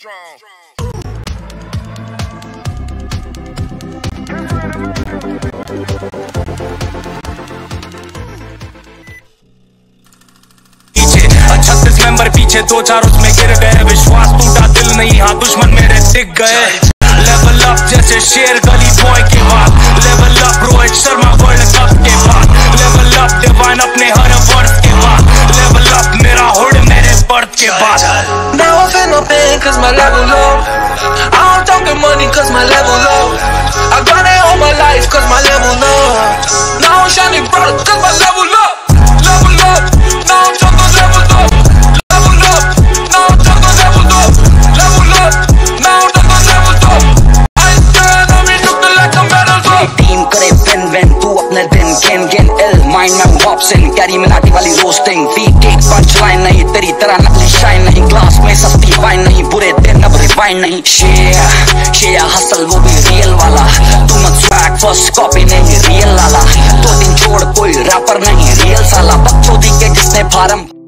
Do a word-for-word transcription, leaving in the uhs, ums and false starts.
strong. छत्तीस member पीछे दो चार उसमें गिर गए, विश्वास टूटा दिल नहीं हाँ दुश्मन मेरे टिक गए। लेवल अप जैसे शेर गली बॉय के बाद, level up Rohit Sharma world cup के बाद, लेवल अप डिवाइन अपने हर वर्ष के बाद, लेवल अप मेरा हुड मेरे बर्थ के बाद। Now I feel no pain cause my level low, I don't talk about money cause my level low, I got it all my life cause my level low, now I'm shining bright cause my level low. Carry में नाटी वाली roasting, beat punchline नहीं, तेरी तरह नकली shine नहीं, glass में सस्ती वाइन नहीं, बुरे दिन अब रिवाइन नहीं। शेया शेया हसल वो भी रियल वाला, तू मत स्वैग फर्स्ट कॉपी नहीं रियल लाला, दो दिन छोड़ कोई रैपर नहीं रियल साला, बकचोदी के जिसने फार्म